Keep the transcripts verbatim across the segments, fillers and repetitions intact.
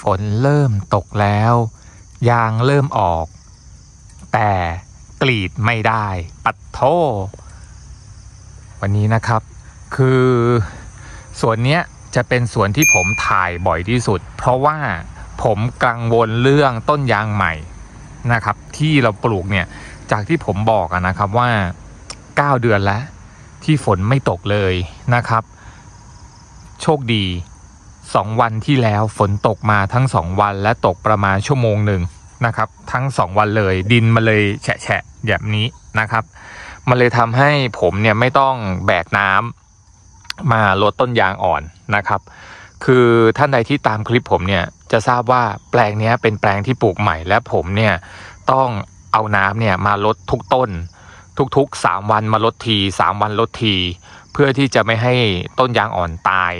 ฝนเริ่มตกแล้วยางเริ่มออกแต่กรีดไม่ได้ปัดโทวันนี้นะครับคือสวนเนี้ยจะเป็นสวนที่ผมถ่ายบ่อยที่สุดเพราะว่าผมกังวลเรื่องต้นยางใหม่นะครับที่เราปลูกเนี่ยจากที่ผมบอกนะครับว่าเก้าเดือนแล้วที่ฝนไม่ตกเลยนะครับโชคดีสองวันที่แล้วฝนตกมาทั้งสองวันและตกประมาณชั่วโมงหนึ่งนะครับทั้งสองวันเลยดินมาเลยแฉะๆแบบนี้นะครับมันเลยทำให้ผมเนี่ยไม่ต้องแบกน้ำมาลดต้นยางอ่อนนะครับคือท่านใดที่ตามคลิปผมเนี่ยจะทราบว่าแปลงนี้เป็นแปลงที่ปลูกใหม่และผมเนี่ยต้องเอาน้ำเนี่ยมาลดทุกต้นทุกๆสามวันมาลดทีสามวันลดทีเพื่อที่จะไม่ให้ต้นยางอ่อนตาย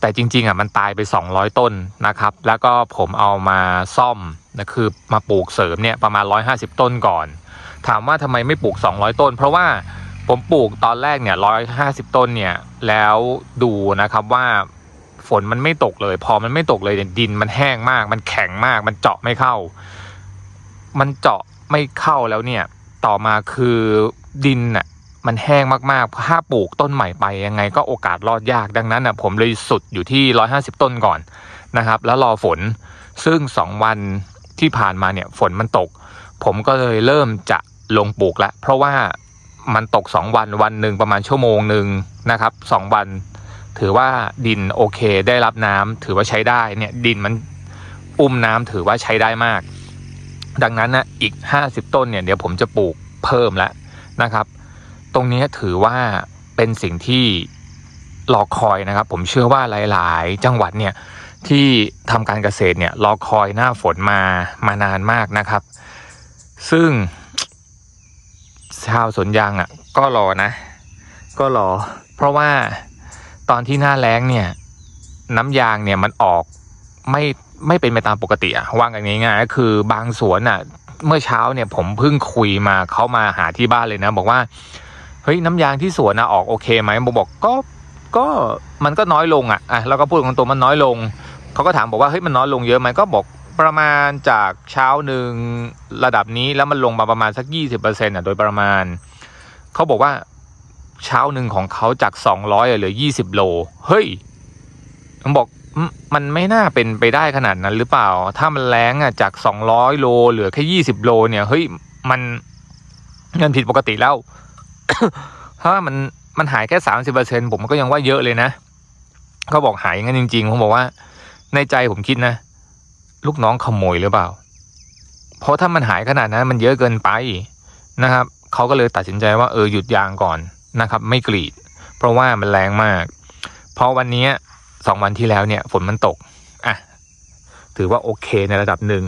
แต่จริงๆอ่ะมันตายไปสองร้อยต้นนะครับแล้วก็ผมเอามาซ่อมนะคือมาปลูกเสริมเนี่ยประมาณหนึ่งร้อยห้าสิบต้นก่อนถามว่าทำไมไม่ปลูกสองร้อยต้นเพราะว่าผมปลูกตอนแรกเนี่ยหนึ่งร้อยห้าสิบต้นเนี่ยแล้วดูนะครับว่าฝนมันไม่ตกเลยพอมันไม่ตกเลยดินมันแห้งมากมันแข็งมากมันเจาะไม่เข้ามันเจาะไม่เข้าแล้วเนี่ยต่อมาคือดินอ่ะมันแห้งมากๆถ้าปลูกต้นใหม่ไปยังไงก็โอกาสรอดยากดังนั้นอ่ะผมเลยสุดอยู่ที่หนึ่งร้อยห้าสิบต้นก่อนนะครับแล้วรอฝนซึ่งสองวันที่ผ่านมาเนี่ยฝนมันตกผมก็เลยเริ่มจะลงปลูกแล้วเพราะว่ามันตกสองวันวันหนึ่งประมาณชั่วโมงหนึ่งนะครับสองวันถือว่าดินโอเคได้รับน้ำถือว่าใช้ได้เนี่ยดินมันอุ้มน้ำถือว่าใช้ได้มากดังนั้นนะอีกห้าสิบต้นเนี่ยเดี๋ยวผมจะปลูกเพิ่มแล้วนะครับตรงนี้ถือว่าเป็นสิ่งที่รอคอยนะครับผมเชื่อว่าหลายๆจังหวัดเนี่ยที่ทำการเกษตรเนี่ยรอคอยหน้าฝนมามานานมากนะครับซึ่งชาวสวนยางอ่ะก็รอนะก็รอเพราะว่าตอนที่หน้าแล้งเนี่ยน้ำยางเนี่ยมันออกไม่ไม่เป็นไปตามปกติอ่ะว่ากันง่ายๆก็คือบางสวนอ่ะเมื่อเช้าเนี่ยผมเพิ่งคุยมาเขามาหาที่บ้านเลยนะบอกว่าเฮ้ยน้ำยางที่สวนอ่ะออกโอเคไหมผมบอกก็ก็มันก็น้อยลงอ่ะอ่ะเราก็พูดกันตัวมันน้อยลงเขาก็ถามบอกว่าเฮ้ยมันน้อยลงเยอะไหมก็บอกประมาณจากเช้าหนึ่งระดับนี้แล้วมันลงมาประมาณสัก ยี่สิบเปอร์เซ็นต์ อ่ะโดยประมาณเขาบอกว่าเช้าหนึ่งของเขาจากสองร้อยเหลือยี่สิบโลเฮ้ยผมบอกมันไม่น่าเป็นไปได้ขนาดนั้นหรือเปล่าถ้ามันแล้งอ่ะจากสองร้อยโลเหลือแค่ยี่สิบโลเนี่ยเฮ้ยมันมันผิดปกติแล้ว ถ้ามันมันหายแค่ สามสิบเปอร์เซ็นต์ ผมก็ยังว่าเยอะเลยนะเขาบอกหายอย่างนั้นจริงๆผมบอกว่าในใจผมคิดนะลูกน้องขโมยหรือเปล่าเพราะถ้ามันหายขนาดนั้นมันเยอะเกินไปนะครับเขาก็เลยตัดสินใจว่าเออหยุดยางก่อนนะครับไม่กรีดเพราะว่ามันแรงมากเพราะวันนี้สองวันที่แล้วเนี่ยฝนมันตกอ่ะถือว่าโอเคในระดับหนึ่ง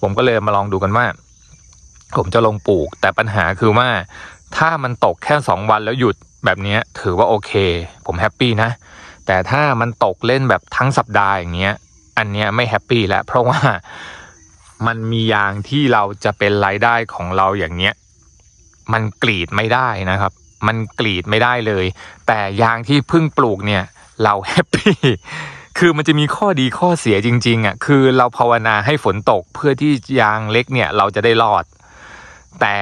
ผมก็เลยมาลองดูกันว่าผมจะลงปลูกแต่ปัญหาคือว่าถ้ามันตกแค่สองวันแล้วหยุดแบบนี้ถือว่าโอเคผมแฮปปี้นะแต่ถ้ามันตกเล่นแบบทั้งสัปดาห์อย่างเงี้ยอันเนี้ยไม่แฮปปี้แล้วเพราะว่ามันมียางที่เราจะเป็นรายได้ของเราอย่างเงี้ยมันกรีดไม่ได้นะครับมันกรีดไม่ได้เลยแต่ยางที่เพิ่งปลูกเนี่ยเราแฮปปี้คือมันจะมีข้อดีข้อเสียจริงๆอ่ะคือเราภาวนาให้ฝนตกเพื่อที่ยางเล็กเนี่ยเราจะได้รอดแต่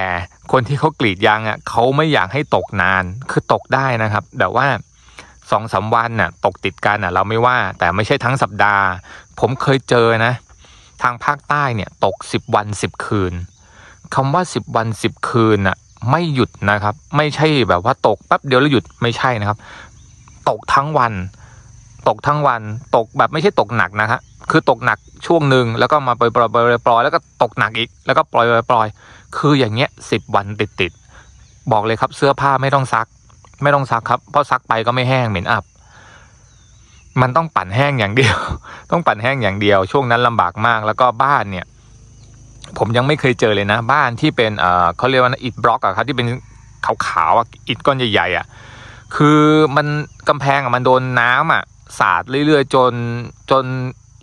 คนที่เขากรีดยางอ่ะเขาไม่อยากให้ตกนานคือตกได้นะครับแต่ว่าสองสามวันน่ะตกติดกันน่ะเราไม่ว่าแต่ไม่ใช่ทั้งสัปดาห์ผมเคยเจอนะทางภาคใต้เนี่ยตกสิบวันสิบคืนคำว่าสิบวันสิบคืนน่ะไม่หยุดนะครับไม่ใช่แบบว่าตกแป๊บเดียวแล้วหยุดไม่ใช่นะครับตกทั้งวันตกทั้งวันตกแบบไม่ใช่ตกหนักนะฮะคือตกหนักช่วงหนึ่งแล้วก็มาปล่อยปล่อยปล่อยแล้วก็ตกหนักอีกแล้วก็ปล่อยปล่อยคืออย่างเงี้ยสิบวันติดติดบอกเลยครับเสื้อผ้าไม่ต้องซักไม่ต้องซักครับเพราะซักไปก็ไม่แห้งเหม็นอับมันต้องปั่นแห้งอย่างเดียวต้องปั่นแห้งอย่างเดียวช่วงนั้นลำบากมากแล้วก็บ้านเนี่ยผมยังไม่เคยเจอเลยนะบ้านที่เป็นเอ่อเขาเรียกว่าอิฐบล็อกอะครับที่เป็นขาวๆอิฐก้อนใหญ่ๆอะคือมันกำแพงอะมันโดนน้ำอะสาดเรื่อยๆจนจน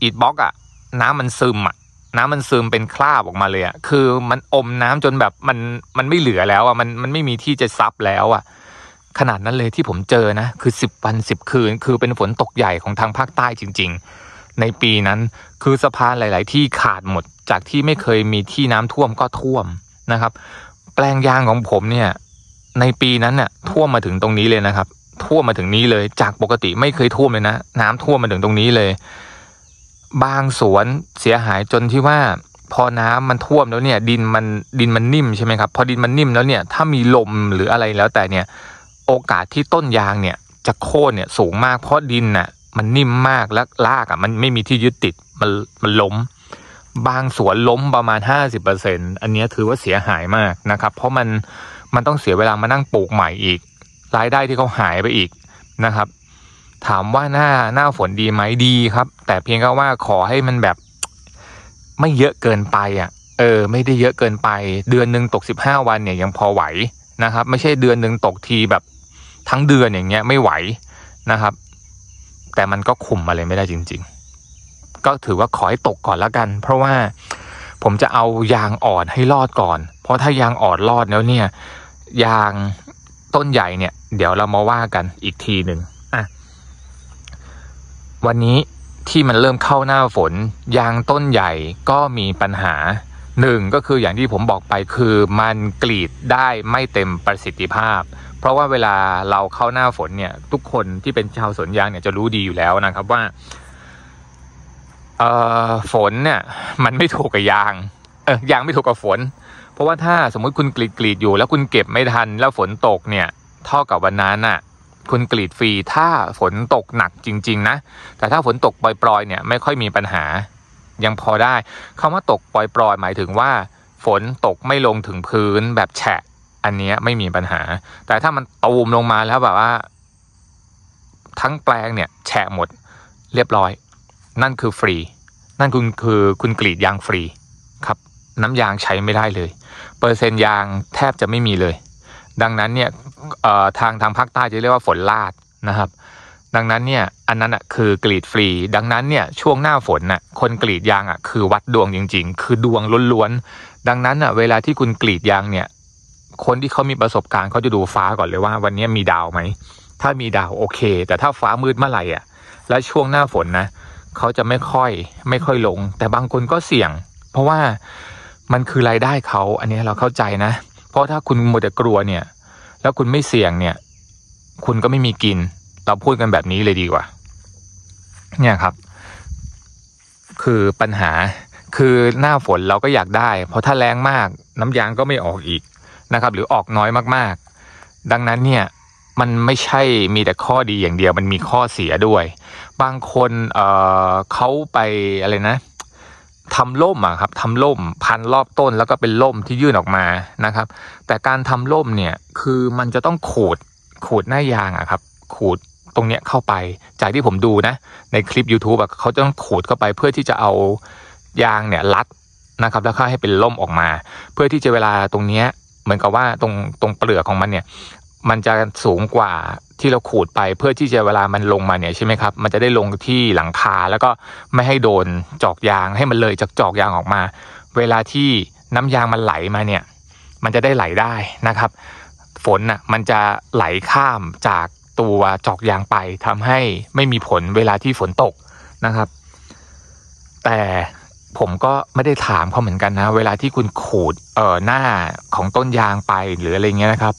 อิฐบล็อกอะน้ำมันซึมอะน้ำมันซึมเป็นคราบออกมาเลยอะคือมันอมน้ำจนแบบมันมันไม่เหลือแล้วอะมันมันไม่มีที่จะซับแล้วอะขนาดนั้นเลยที่ผมเจอนะคือสิบวันสิบคืนคือเป็นฝนตกใหญ่ของทางภาคใต้จริงๆในปีนั้น คือสะพานหลายๆที่ขาดหมดจากที่ไม่เคยมีที่น้ำท่วมก็ท่วมนะครับแปลงยางของผมเนี่ยในปีนั้นน่ะท่วมมาถึงตรงนี้เลยนะครับท่วมมาถึงนี้เลยจากปกติไม่เคยท่วมเลยนะน้ำท่วมมาถึงตรงนี้เลยบางสวนเสียหายจนที่ว่าพอน้ำมันท่วมแล้วเนี่ยดินมันดินมันนิ่มใช่ไหมครับพอดินมันนิ่มแล้วเนี่ยถ้ามีลมหรืออะไรแล้วแต่เนี่ยโอกาสที่ต้นยางเนี่ยจะโค่นเนี่ยสูงมากเพราะดินน่ะมันนิ่มมากและรากอ่ะมันไม่มีที่ยึดติดมันมันล้มบางสวนล้มประมาณ ห้าสิบเปอร์เซ็นต์ อันนี้ถือว่าเสียหายมากนะครับเพราะมันมันต้องเสียเวลามานั่งปลูกใหม่อีกรายได้ที่เขาหายไปอีกนะครับถามว่าหน้าหน้าฝนดีไหมดีครับแต่เพียงแค่ว่าขอให้มันแบบไม่เยอะเกินไปอ่ะเออไม่ได้เยอะเกินไปเดือนหนึ่งตกสิบห้าวันเนี่ยยังพอไหวนะครับไม่ใช่เดือนหนึ่งตกทีแบบทั้งเดือนอย่างเงี้ยไม่ไหวนะครับแต่มันก็คุมอะไรไม่ได้จริงๆก็ถือว่าขอให้ตกก่อนละกันเพราะว่าผมจะเอายางอ่อนให้รอดก่อนเพราะถ้ายางอ่อนรอดแล้วเนี่ยยางต้นใหญ่เนี่ยเดี๋ยวเรามาว่ากันอีกทีหนึ่งอ่ะวันนี้ที่มันเริ่มเข้าหน้าฝนยางต้นใหญ่ก็มีปัญหาหนึ่งก็คืออย่างที่ผมบอกไปคือมันกรีดได้ไม่เต็มประสิทธิภาพเพราะว่าเวลาเราเข้าหน้าฝนเนี่ยทุกคนที่เป็นชาวสวนยางเนี่ยจะรู้ดีอยู่แล้วนะครับว่าเอ่อฝนเนี่ยมันไม่ถูกกับยางเออยางไม่ถูกกับฝนเพราะว่าถ้าสมมุติคุณกรีดกรีดอยู่แล้วคุณเก็บไม่ทันแล้วฝนตกเนี่ยเท่ากับวันนั้นน่ะคุณกรีดฟรีถ้าฝนตกหนักจริงๆนะแต่ถ้าฝนตกปล่อยๆเนี่ยไม่ค่อยมีปัญหายังพอได้คำว่าตกปล่อยๆหมายถึงว่าฝนตกไม่ลงถึงพื้นแบบแฉะอันนี้ไม่มีปัญหาแต่ถ้ามันตูมลงมาแล้วแบบว่าทั้งแปลงเนี่ยแฉะหมดเรียบร้อยนั่นคือฟรีนั่นคุณคือคุณกรีดยางฟรีครับน้ำยางใช้ไม่ได้เลยเปอร์เซ็นต์ยางแทบจะไม่มีเลยดังนั้นเนี่ยทางทางภาคใต้จะเรียกว่าฝนลาดนะครับดังนั้นเนี่ยอันนั้นอ่ะคือกรีดฟรีดังนั้นเนี่ยช่วงหน้าฝนน่ะคนกรีดยางอ่ะคือวัดดวงจริงๆคือดวงล้วนๆดังนั้นอ่ะเวลาที่คุณกรีดยางเนี่ยคนที่เขามีประสบการณ์เขาจะดูฟ้าก่อนเลยว่าวันนี้มีดาวไหมถ้ามีดาวโอเคแต่ถ้าฟ้ามืดเมื่อไหร่อ่ะและช่วงหน้าฝนนะเขาจะไม่ค่อยไม่ค่อยลงแต่บางคนก็เสี่ยงเพราะว่ามันคือรายได้เขาอันนี้เราเข้าใจนะเพราะถ้าคุณมัวแต่กลัวเนี่ยแล้วคุณไม่เสี่ยงเนี่ยคุณก็ไม่มีกินเราพูดกันแบบนี้เลยดีกว่าเนี่ยครับคือปัญหาคือหน้าฝนเราก็อยากได้เพราะถ้าแรงมากน้ำยางก็ไม่ออกอีกนะครับหรือออกน้อยมากๆดังนั้นเนี่ยมันไม่ใช่มีแต่ข้อดีอย่างเดียวมันมีข้อเสียด้วยบางคนเอ่อเขาไปอะไรนะทำร่มอ่ะครับทำร่มพันรอบต้นแล้วก็เป็นร่มที่ยื่นออกมานะครับแต่การทำร่มเนี่ยคือมันจะต้องขูดขูดหน้ายางอ่ะครับขูดตรงเนี้ยเข้าไปจากที่ผมดูนะในคลิป YouTube อ่ะเขาจะต้องขูดเข้าไปเพื่อที่จะเอายางเนี่ยรัดนะครับแล้วก็ให้เป็นร่มออกมาเพื่อที่จะเวลาตรงเนี้ยเหมือนกับว่าตรงตรงเปลือกของมันเนี่ยมันจะสูงกว่าที่เราขูดไปเพื่อที่จะเวลามันลงมาเนี่ยใช่ไหมครับมันจะได้ลงที่หลังคาแล้วก็ไม่ให้โดนจอกยางให้มันเลยจากจอกยางออกมาเวลาที่น้ำยางมันไหลมาเนี่ยมันจะได้ไหลได้นะครับฝนน่ะมันจะไหลข้ามจากตัวจอกยางไปทำให้ไม่มีผลเวลาที่ฝนตกนะครับแต่ผมก็ไม่ได้ถามเขาเหมือนกันนะเวลาที่คุณขูดเอ่อหน้าของต้นยางไปหรืออะไรเงี้ยนะครับ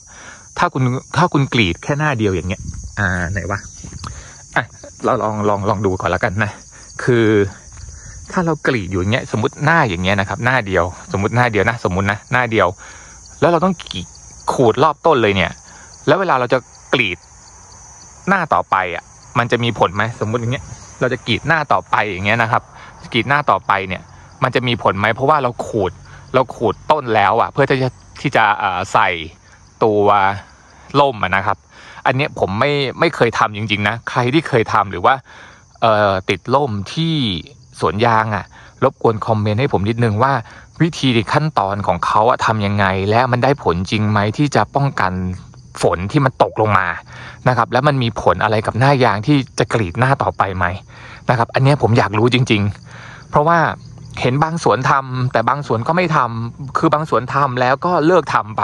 ถ้าคุณถ้าคุณกรีดแค่หน้าเดียวอย่างเงี้ยอ่าไหนวะอ่ะเราลองลองลองดูก่อนแล้วกันนะคือถ้าเรากรีดอยู่อย่างเงี้ยสมมติหน้าอย่างเงี้ยนะครับหน้าเดียวสมมติหน้าเดียวนะสมมตินะหน้าเดียวแล้วเราต้องขูดรอบต้นเลยเนี่ยแล้วเวลาเราจะกรีดหน้าต่อไปอ่ะมันจะมีผลไหมสมมติอย่างเงี้ยเราจะกรีดหน้าต่อไปอย่างเงี้ยนะครับกรีดหน้าต่อไปเนี่ยมันจะมีผลไหมเพราะว่าเราขูดเราขูดต้นแล้วอ่ะเพื่อที่จะที่จะใส่ตัวล่มนะครับอันนี้ผมไม่ไม่เคยทำจริงๆนะใครที่เคยทำหรือว่าเอ่อติดล่มที่สวนยางอ่ะรบกวนคอมเมนต์ให้ผมนิดนึงว่าวิธีขั้นตอนของเขาอะทำยังไงและมันได้ผลจริงไหมที่จะป้องกันฝนที่มันตกลงมานะครับแล้วมันมีผลอะไรกับหน้ายางที่จะกรีดหน้าต่อไปไหมนะครับอันนี้ผมอยากรู้จริงๆเพราะว่าเห็นบางสวนทำแต่บางสวนก็ไม่ทำคือบางสวนทำแล้วก็เลิกทำไป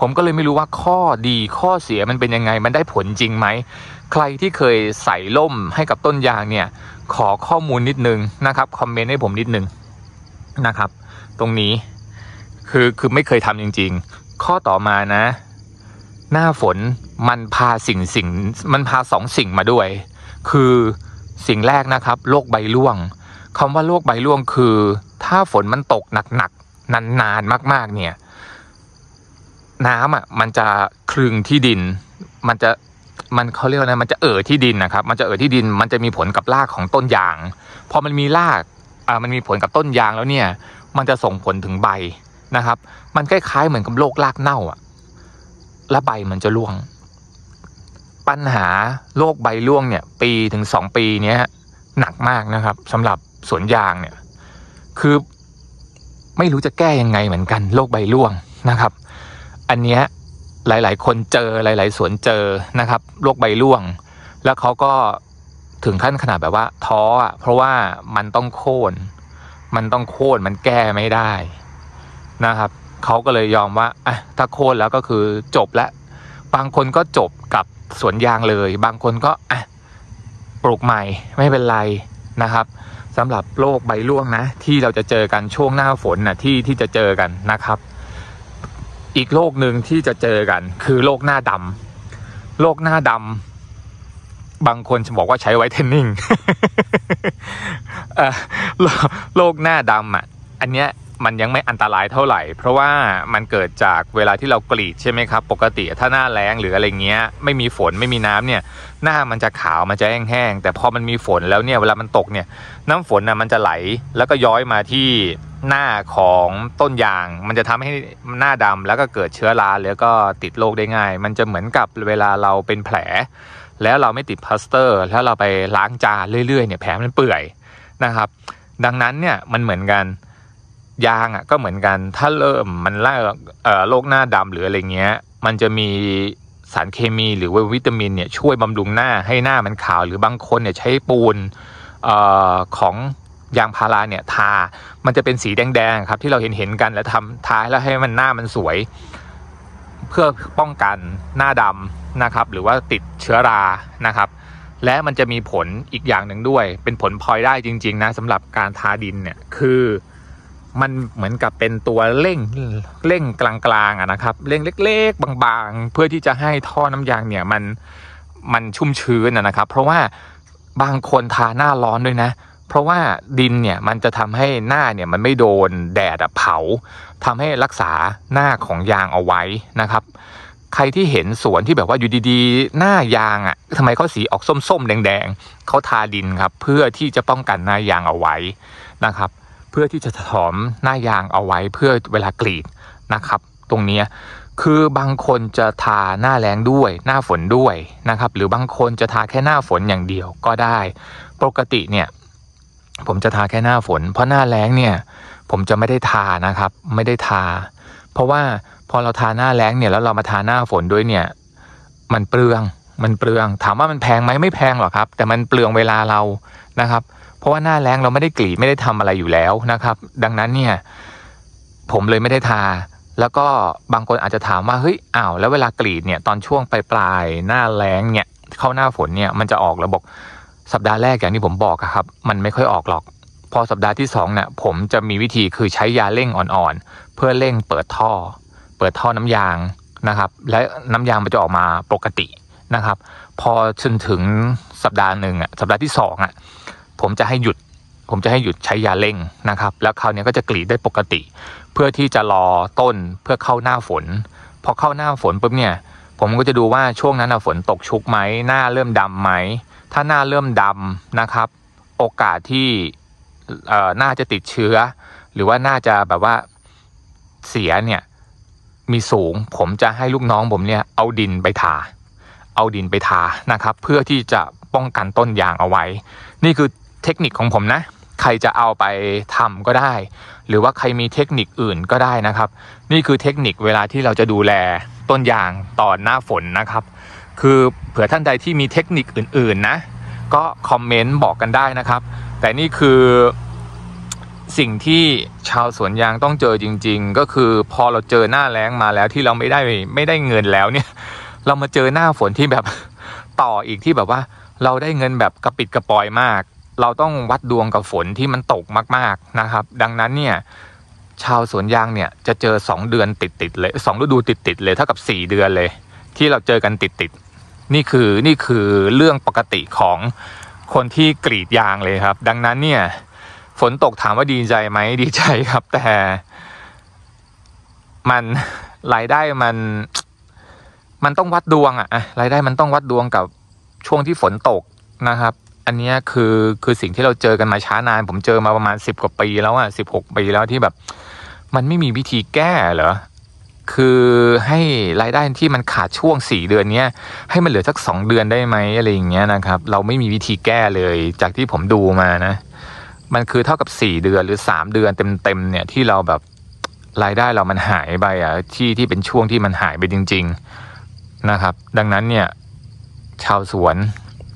ผมก็เลยไม่รู้ว่าข้อดีข้อเสียมันเป็นยังไงมันได้ผลจริงไหมใครที่เคยใส่ล่มให้กับต้นยางเนี่ย ขอข้อมูลนิดนึงนะครับคอมเมนต์ให้ผมนิดนึงนะครับตรงนี้คือคือไม่เคยทำจริงๆข้อต่อมานะหน้าฝนมันพาสิ่งสิ่งมันพาสองสิ่งมาด้วยคือสิ่งแรกนะครับโรคใบร่วงคำว่าโรคใบร่วงคือถ้าฝนมันตกหนักๆนานๆมากๆเนี่ยน้ำอ่ะมันจะคลึงที่ดินมันจะมันเขาเรียกนะมันจะเอ่อที่ดินนะครับมันจะเอ่อที่ดินมันจะมีผลกับรากของต้นยางพอมันมีรากอ่ามันมีผลกับต้นยางแล้วเนี่ยมันจะส่งผลถึงใบนะครับมันคล้ายๆเหมือนกับโรครากเน่าอ่ะและใบมันจะร่วงปัญหาโรคใบร่วงเนี่ยปีถึงสองปีเนี้ยหนักมากนะครับสำหรับสวนยางเนี่ยคือไม่รู้จะแก้ยังไงเหมือนกันโรคใบร่วงนะครับอันเนี้ยหลายๆคนเจอหลายๆสวนเจอนะครับโรคใบร่วงแล้วเขาก็ถึงขั้นขนาดแบบว่าท้ออ่ะเพราะว่ามันต้องโค่นมันต้องโค่นมันแก้ไม่ได้นะครับเขาก็เลยยอมว่าอ่ะถ้าโค่นแล้วก็คือจบละบางคนก็จบกับสวนยางเลยบางคนก็อ่ะปลูกใหม่ไม่เป็นไรนะครับสำหรับโรคใบร่วงนะที่เราจะเจอกันช่วงหน้าฝนนะที่ที่จะเจอกันนะครับอีกโรคหนึ่งที่จะเจอกันคือโรคหน้าดำโรคหน้าดำบางคนจะบอกว่าใช้ไวท์เทนนิ่ง โรคหน้าดำอ่ะอันเนี้ยมันยังไม่อันตรายเท่าไหร่เพราะว่ามันเกิดจากเวลาที่เรากรีดใช่ไหมครับปกติถ้าหน้าแล้งหรืออะไรเงี้ยไม่มีฝนไม่มีน้ำเนี่ยหน้ามันจะขาวมันจะแห้งๆแต่พอมันมีฝนแล้วเนี่ยเวลามันตกเนี่ยน้ำฝนน่ะมันจะไหลแล้วก็ย้อยมาที่หน้าของต้นยางมันจะทำให้หน้าดำแล้วก็เกิดเชื้อราแล้วก็ติดโรคได้ง่ายมันจะเหมือนกับเวลาเราเป็นแผลแล้วเราไม่ติดพลาสเตอร์แล้วเราไปล้างจานเรื่อยๆเนี่ยแผลมันเปื่อยนะครับดังนั้นเนี่ยมันเหมือนกันยางอ่ะก็เหมือนกันถ้าเริ่มมันไล่โรคหน้าดำหรืออะไรเงี้ยมันจะมีสารเคมีหรือว่าวิตามินเนี่ยช่วยบำรุงหน้าให้หน้ามันขาวหรือบางคนเนี่ยใช้ปูนเอ่อของยางพาราเนี่ยทามันจะเป็นสีแดงๆครับที่เราเห็นเห็นกันแล้วทำทาแล้วให้มันหน้ามันสวยเพื่อป้องกันหน้าดำนะครับหรือว่าติดเชื้อรานะครับและมันจะมีผลอีกอย่างหนึ่งด้วยเป็นผลพลอยได้จริงๆนะสำหรับการทาดินเนี่ยคือมันเหมือนกับเป็นตัวเร่งเร่งกลางๆอะนะครับเร่งเล็กๆบางๆเพื่อที่จะให้ท่อน้ำยางเนี่ยมันมันชุ่มชื้นอะนะครับเพราะว่าบางคนทาหน้าร้อนด้วยนะเพราะว่าดินเนี่ยมันจะทำให้หน้าเนี่ยมันไม่โดนแดดเผาทำให้รักษาหน้าของยางเอาไว้นะครับใครที่เห็นสวนที่แบบว่าอยู่ดีๆหน้ายางอะทำไมเขาสีออกส้มๆแดงๆเขาทาดินครับเพื่อที่จะป้องกันหน้ายางเอาไว้นะครับเพื่อที่จะถอมหน้ายางเอาไว้เพื่อเวลากรีดนะครับตรงนี้คือบางคนจะทาหน้าแล้งด้วยหน้าฝนด้วยนะครับหรือบางคนจะทาแค่หน้าฝนอย่างเดียวก็ได้ปกติเนี่ยผมจะทาแค่หน้าฝนเพราะหน้าแล้งเนี่ยผมจะไม่ได้ทานะครับไม่ได้ทาเพราะว่าพอเราทาหน้าแล้งเนี่ยแล้วเรามาทาหน้าฝนด้วยเนี่ยมันเปลืองมันเปลืองถามว่ามันแพงไหมไม่แพงหรอกครับแต่มันเปลืองเวลาเรานะครับเพราะว่าหน้าแล้งเราไม่ได้กรีดไม่ได้ทำอะไรอยู่แล้วนะครับดังนั้นเนี่ยผมเลยไม่ได้ทาแล้วก็บางคนอาจจะถามว่าเฮ้ยอ้าวแล้วเวลากรีดเนี่ยตอนช่วงปลายปลายหน้าแล้งเนี่ยเข้าหน้าฝนเนี่ยมันจะออกระบบสัปดาห์แรกอย่างที่ผมบอกครับมันไม่ค่อยออกหรอกพอสัปดาห์ที่สองเนี่ยผมจะมีวิธีคือใช้ยาเร่งอ่อนๆเพื่อเร่งเปิดท่อเปิดท่อน้ำยางนะครับและน้ำยางมันจะออกมาปกตินะครับพอจนถึงสัปดาห์หนึ่งอ่ะสัปดาห์ที่สองอ่ะผมจะให้หยุดผมจะให้หยุดใช้ยาเร่งนะครับแล้วคราวนี้ก็จะกรีดได้ปกติเพื่อที่จะรอต้นเพื่อเข้าหน้าฝนพอเข้าหน้าฝนปุ๊บเนี่ยผมก็จะดูว่าช่วงนั้นฝนตกชุกไหมหน้าเริ่มดำไหมถ้าหน้าเริ่มดำนะครับโอกาสที่เอ่อหน้าจะติดเชื้อหรือว่าหน้าจะแบบว่าเสียเนี่ยมีสูงผมจะให้ลูกน้องผมเนี่ยเอาดินไปทาเอาดินไปทานะครับเพื่อที่จะป้องกันต้นยางเอาไว้นี่คือเทคนิคของผมนะใครจะเอาไปทำก็ได้หรือว่าใครมีเทคนิคอื่นก็ได้นะครับนี่คือเทคนิคเวลาที่เราจะดูแลต้นยางตอนหน้าฝนนะครับคือเผื่อท่านใดที่มีเทคนิคอื่นๆนะก็คอมเมนต์บอกกันได้นะครับแต่นี่คือสิ่งที่ชาวสวนยางต้องเจอจริงๆก็คือพอเราเจอหน้าแล้งมาแล้วที่เราไม่ได้ไม่ได้เงินแล้วเนี่ยเรามาเจอหน้าฝนที่แบบต่ออีกที่แบบว่าเราได้เงินแบบกระปิดกระปอยมาก เราต้องวัดดวงกับฝนที่มันตกมากๆนะครับดังนั้นเนี่ยชาวสวนยางเนี่ยจะเจอสองเดือนติดๆเลยสองฤดูติดๆเลยเท่ากับสี่เดือนเลยที่เราเจอกันติดๆนี่คือนี่คือเรื่องปกติของคนที่กรีดยางเลยครับดังนั้นเนี่ยฝนตกถามว่าดีใจไหมดีใจครับแต่มันรายได้มันมันต้องวัดดวงอะรายได้มันต้องวัดดวงกับช่วงที่ฝนตกนะครับอันนี้คือคือสิ่งที่เราเจอกันมาช้านานผมเจอมาประมาณสิบกว่าปีแล้วอ่ะสิบหกปีแล้วที่แบบมันไม่มีวิธีแก้เหรอคือให้รายได้ที่มันขาดช่วงสี่เดือนเนี้ยให้มันเหลือสักสองเดือนได้ไหมอะไรอย่างเงี้ยนะครับเราไม่มีวิธีแก้เลยจากที่ผมดูมานะมันคือเท่ากับสี่เดือนหรือสามเดือนเต็มๆเนี่ยที่เราแบบรายได้เรามันหายไปอ่ะที่ที่เป็นช่วงที่มันหายไปจริงๆนะครับดังนั้นเนี่ยชาวสวน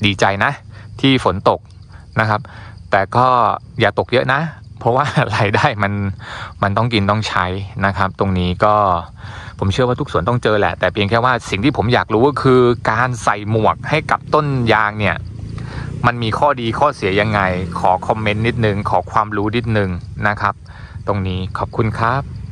ดีใจนะที่ฝนตกนะครับแต่ก็อย่าตกเยอะนะเพราะว่ารายได้มันมันต้องกินต้องใช้นะครับตรงนี้ก็ผมเชื่อว่าทุกสวนต้องเจอแหละแต่เพียงแค่ว่าสิ่งที่ผมอยากรู้ก็คือการใส่หมวกให้กับต้นยางเนี่ยมันมีข้อดีข้อเสียยังไงขอคอมเมนต์นิดนึงขอความรู้นิดนึงนะครับตรงนี้ขอบคุณครับ